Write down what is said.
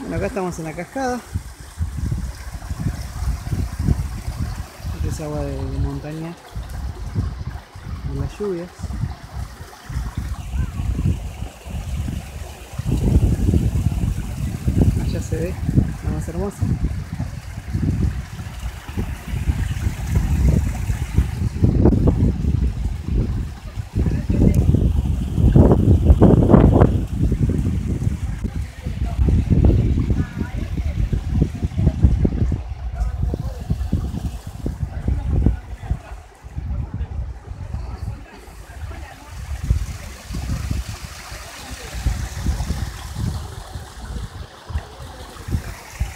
Bueno, acá estamos en la cascada. Esta es agua de montaña en las lluvias. Allá se ve, la más hermosa.